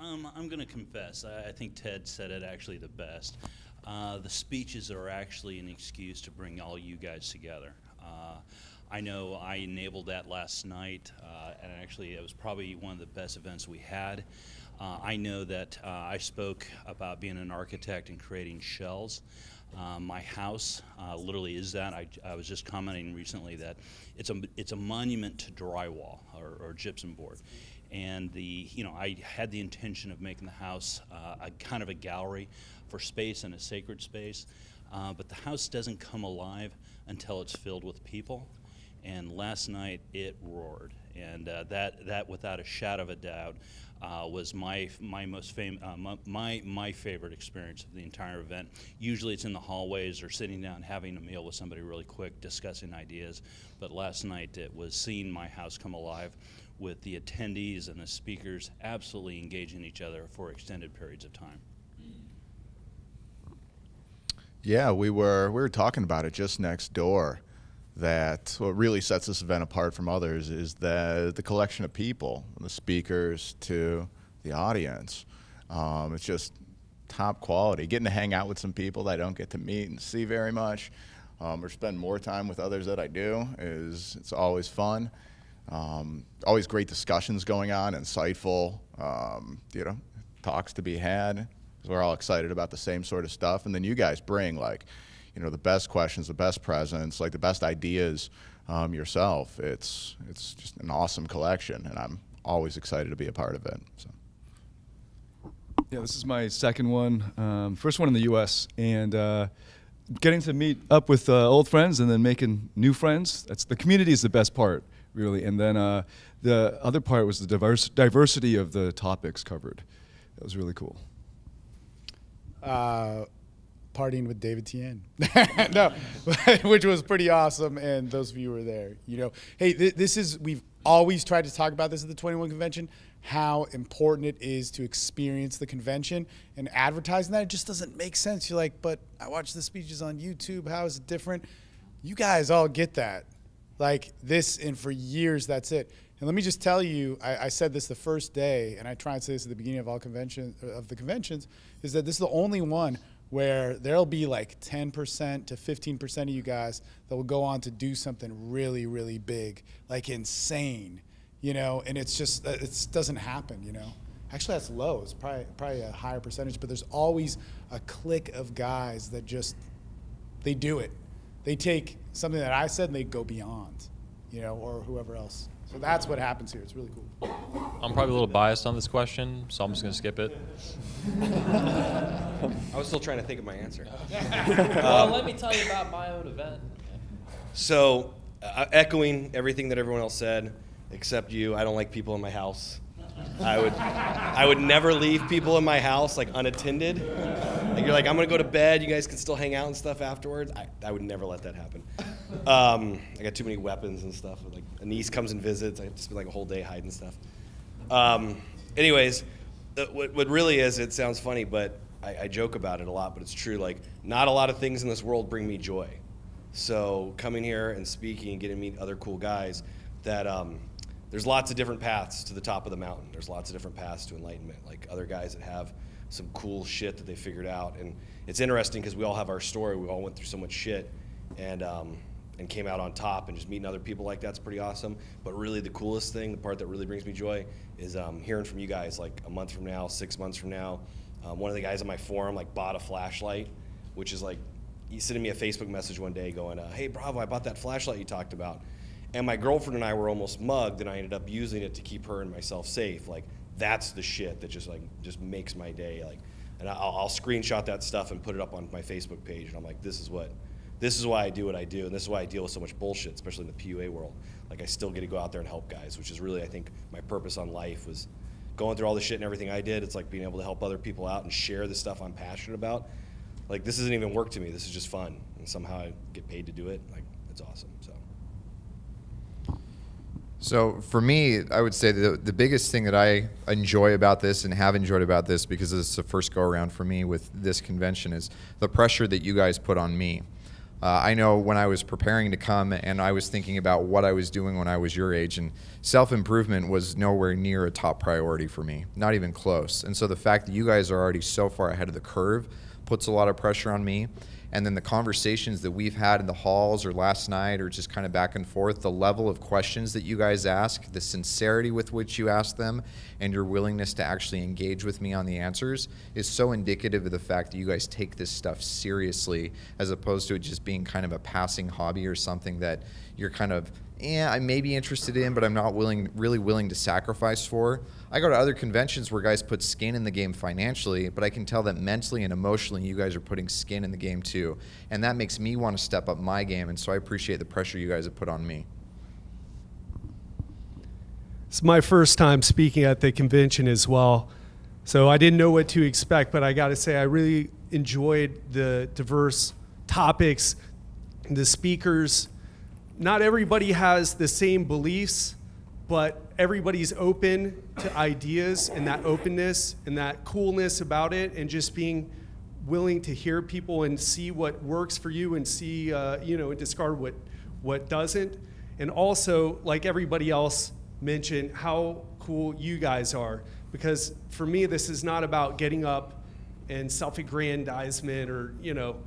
I'm going to confess. I think Ted said it actually the best. The speeches are actually an excuse to bring all you guys together. I know I enabled that last night, and actually it was probably one of the best events we had. I know that I spoke about being an architect and creating shells. My house literally is that. I was just commenting recently that it's a monument to drywall or gypsum board. And I had the intention of making the house a kind of a gallery for space and a sacred space, but the house doesn't come alive until it's filled with people. And last night it roared, and that without a shadow of a doubt was my favorite experience of the entire event. Usually it's in the hallways or sitting down having a meal with somebody really quick, discussing ideas, but last night it was seeing my house come alive with the attendees and the speakers absolutely engaging each other for extended periods of time. Yeah, we were talking about it just next door, that what really sets this event apart from others is the collection of people, the speakers to the audience. It's just top quality. Getting to hang out with some people that I don't get to meet and see very much, or spend more time with others that I do, it's always fun. Always great discussions going on, insightful, talks to be had. We're all excited about the same sort of stuff, and then you guys bring the best questions, the best presents, the best ideas yourself. It's just an awesome collection, and I'm always excited to be a part of it. So. Yeah, this is my second one, first one in the U.S. and. Getting to meet up with old friends and then making new friends, the community is the best part, really. And then the other part was the diversity of the topics covered. That was really cool. Partying with David Tien. No, which was pretty awesome, and those of you who were there. Hey, this is, we've always tried to talk about this at the 21 Convention, how important it is to experience the convention, and advertising that, it just doesn't make sense. You're like, but I watch the speeches on YouTube, how is it different? You guys all get that. This, and for years, that's it. And let me just tell you, I said this the first day, and I try and say this at the beginning of all conventions, is that this is the only one where there'll be 10% to 15% of you guys that will go on to do something really, really big, insane. And it's just, it doesn't happen, Actually, that's low. It's probably a higher percentage, but there's always a clique of guys that just, they do it. They take something that I said and they go beyond, or whoever else. So that's what happens here. It's really cool. I'm probably a little biased on this question, so I'm just going to skip it. I was still trying to think of my answer. Well, let me tell you about my own event. So, echoing everything that everyone else said, except you, I don't like people in my house. I would never leave people in my house unattended. You're like, I'm gonna go to bed, you guys can still hang out and stuff afterwards. I would never let that happen. I got too many weapons and stuff. A niece comes and visits, I have to spend a whole day hiding stuff. Anyways, what really is, it sounds funny, but I joke about it a lot, but it's true, not a lot of things in this world bring me joy. So coming here and speaking and getting to meet other cool guys, that there's lots of different paths to the top of the mountain. There's lots of different paths to enlightenment, other guys that have some cool shit that they figured out. And it's interesting because we all have our story. We all went through so much shit and came out on top, and just meeting other people like that's pretty awesome. But really the coolest thing, the part that really brings me joy, is hearing from you guys a month from now, 6 months from now. One of the guys on my forum bought a flashlight, which is he's sending me a Facebook message one day going, hey, bravo, I bought that flashlight you talked about. And my girlfriend and I were almost mugged, and I ended up using it to keep her and myself safe. That's the shit that just makes my day. And I'll screenshot that stuff and put it up on my Facebook page. And I'm like, this is why I do what I do, and this is why I deal with so much bullshit, especially in the PUA world. I still get to go out there and help guys, which is really, I think, my purpose on life was going through all the shit and everything I did. It's being able to help other people out and share the stuff I'm passionate about. This isn't even work to me. This is just fun, and somehow I get paid to do it. It's awesome. So. So for me, I would say the biggest thing that I enjoy about this and have enjoyed about this, because it's the first go around for me with this convention, is the pressure that you guys put on me. I know when I was preparing to come and I was thinking about what I was doing when I was your age, and self-improvement was nowhere near a top priority for me, not even close. And so the fact that you guys are already so far ahead of the curve puts a lot of pressure on me. And then the conversations that we've had in the halls or last night or just kind of back and forth, the level of questions that you guys ask, the sincerity with which you ask them, and your willingness to actually engage with me on the answers is so indicative of the fact that you guys take this stuff seriously, as opposed to it just being kind of a passing hobby or something that you're kind of, I may be interested in, but I'm not really willing to sacrifice for. I go to other conventions where guys put skin in the game financially, but I can tell that mentally and emotionally you guys are putting skin in the game too. And that makes me want to step up my game, and so I appreciate the pressure you guys have put on me. It's my first time speaking at the convention as well, so I didn't know what to expect, but I gotta say I really enjoyed the diverse topics, the speakers. Not everybody has the same beliefs, but everybody's open to ideas, and that openness and that coolness about it, and just being willing to hear people and see what works for you and see, you know, and discard what doesn't. And also, like everybody else mentioned, how cool you guys are. Because for me, this is not about getting up and self-aggrandizement or, you know,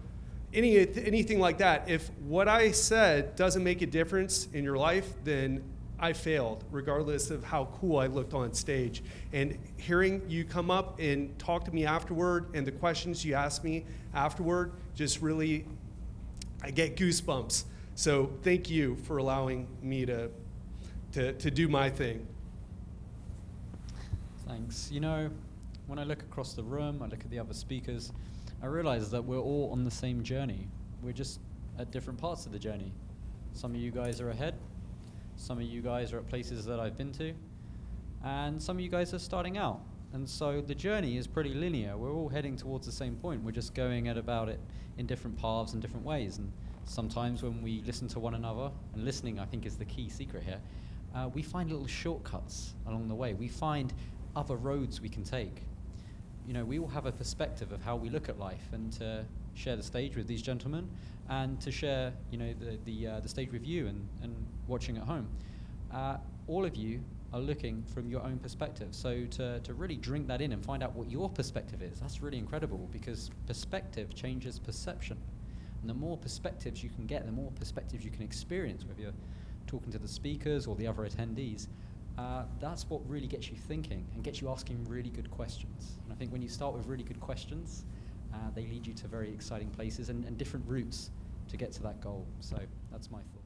anything like that. If what I said doesn't make a difference in your life, then I failed, regardless of how cool I looked on stage. And hearing you come up and talk to me afterward, and the questions you asked me afterward, just really, I get goosebumps. So thank you for allowing me to do my thing. Thanks. You know, when I look across the room, I look at the other speakers, I realize that we're all on the same journey. We're just at different parts of the journey. Some of you guys are ahead. Some of you guys are at places that I've been to. And some of you guys are starting out. And so the journey is pretty linear. We're all heading towards the same point. We're just going about it in different paths and different ways. And sometimes when we listen to one another, and listening I think is the key secret here, we find little shortcuts along the way. We find other roads we can take. You know, we all have a perspective of how we look at life, and to share the stage with these gentlemen, and to share, you know, the stage with you and watching at home. All of you are looking from your own perspective, so to really drink that in and find out what your perspective is, that's really incredible, because perspective changes perception. And the more perspectives you can get, the more perspectives you can experience, whether you're talking to the speakers or the other attendees. That's what really gets you thinking and gets you asking really good questions. And I think when you start with really good questions, they lead you to very exciting places and different routes to get to that goal. So that's my thought.